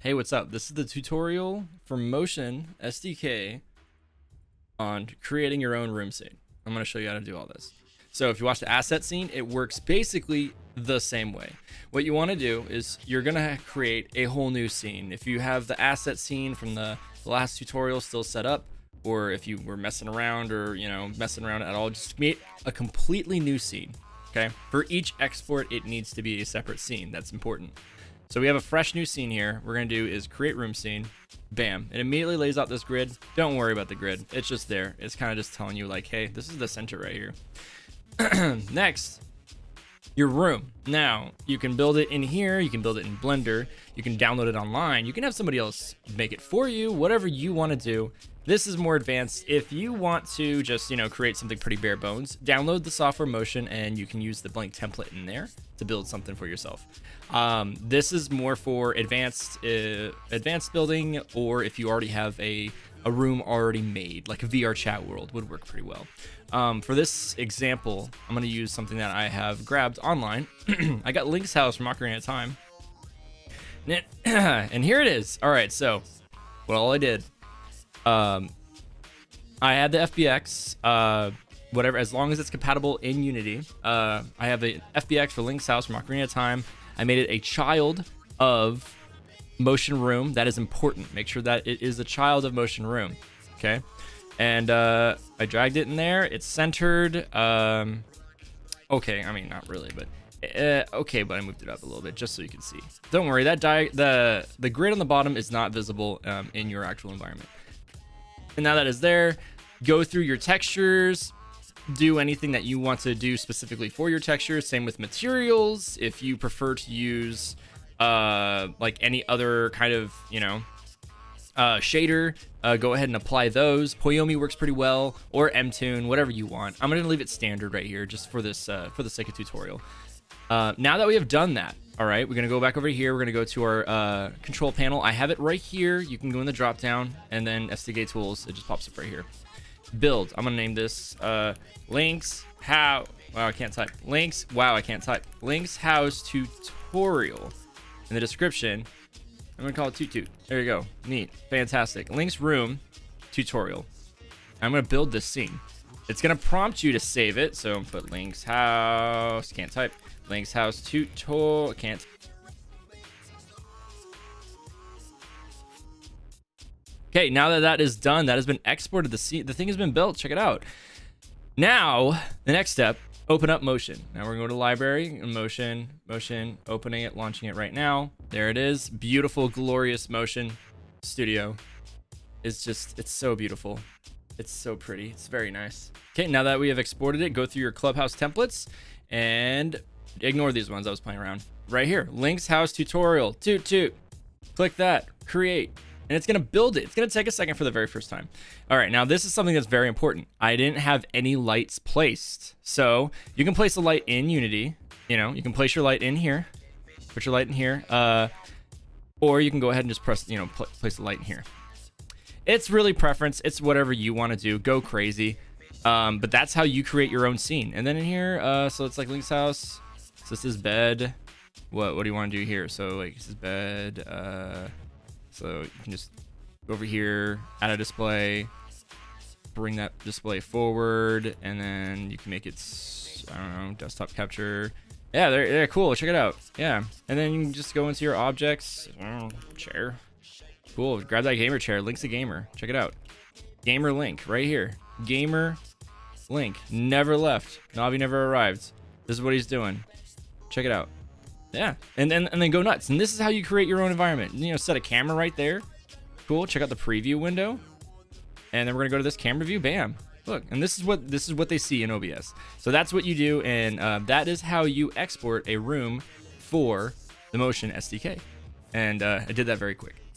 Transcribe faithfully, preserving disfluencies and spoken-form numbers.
Hey, what's up? This is the tutorial for Mtion S D K on creating your own room scene. I'm going to show you how to do all this. So if you watch the asset scene, it works basically the same way. What you want to do is you're going to create a whole new scene. If you have the asset scene from the last tutorial still set up, or if you were messing around or, you know, messing around at all, just create a completely new scene. Okay. For each export, it needs to be a separate scene. That's important. So we have a fresh new scene here. We're going to do is create room scene. Bam. It immediately lays out this grid. Don't worry about the grid. It's just there. It's kind of just telling you like, hey, this is the center right here. Next, your room. Now you can build it in here. You can build it in Blender. You can download it online. You can have somebody else make it for you, whatever you want to do. This is more advanced. If you want to just, you know, create something pretty bare bones, download the software Mtion and you can use the blank template in there to build something for yourself. Um, this is more for advanced uh, advanced building, or if you already have a, a room already made, like a V R chat world would work pretty well. Um, for this example, I'm gonna use something that I have grabbed online. I got Link's house from Ocarina of Time. And, it, and here it is. All right, so what all I did. Um, I had the F B X, uh, whatever, as long as it's compatible in Unity. Uh, I have an F B X for Link's house from Ocarina of Time. I made it a child of Mtion Room. That is important. Make sure that it is the child of Mtion Room. Okay. And, uh, I dragged it in there. It's centered. Um, okay. I mean, not really, but, uh, okay, but I moved it up a little bit just so you can see. Don't worry. That di the, the grid on the bottom is not visible, um, in your actual environment. And now that is there, go through your textures, do anything that you want to do specifically for your textures. Same with materials. If you prefer to use uh, like any other kind of, you know, uh, shader, uh, go ahead and apply those. Poyomi works pretty well, or Mtune, whatever you want. I'm going to leave it standard right here just for this, uh, for the sake of tutorial. Uh, now that we have done that, all right, we're going to go back over here. We're going to go to our uh, control panel. I have it right here. You can go in the drop down and then S D K tools. It just pops up right here. Build. I'm going to name this uh, Link's house. Wow, I can't type. Link's. Wow, I can't type. Link's house tutorial. In the description, I'm going to call it tutu. There you go. Neat. Fantastic. Link's room tutorial. I'm going to build this scene. It's going to prompt you to save it. So put Link's house. Can't type. Link's house tutorial. Can't. Okay, now that that is done, that has been exported. The scene, the thing has been built. Check it out. Now, the next step, open up Mtion. Now we're going to library and Mtion, Mtion, opening it, launching it right now. There it is. Beautiful, glorious Mtion Studio. It's just, it's so beautiful. It's so pretty. It's very nice. Okay, now that we have exported it, go through your Clubhouse templates and ignore these ones I was playing around right here. Link's house tutorial, toot toot. Click that, create, and it's gonna build it. It's gonna take a second for the very first time. All right, now this is something that's very important. I didn't have any lights placed, so you can place a light in Unity. You know, you can place your light in here, put your light in here, uh, or you can go ahead and just press, you know, pl place the light in here. It's really preference. It's whatever you want to do. Go crazy. Um, but that's how you create your own scene. And then in here, uh, so it's like Link's house. So this is bed. What, what do you want to do here? So like this is bed. Uh, so you can just go over here, add a display, bring that display forward. And then you can make it, I don't know, desktop capture. Yeah, they're, they're cool. Check it out. Yeah. And then you can just go into your objects. Oh, chair. Cool. Grab that gamer chair. Link's a gamer. Check it out. Gamer Link right here. Gamer Link never left. Navi never arrived. This is what he's doing. Check it out. Yeah, and then and then go nuts. And this is how you create your own environment. You know, set a camera right there. Cool. Check out the preview window, and then we're gonna go to this camera view. Bam. Look, and this is what this is what they see in O B S. So that's what you do, and uh, that is how you export a room for the Mtion S D K. And uh, I did that very quick.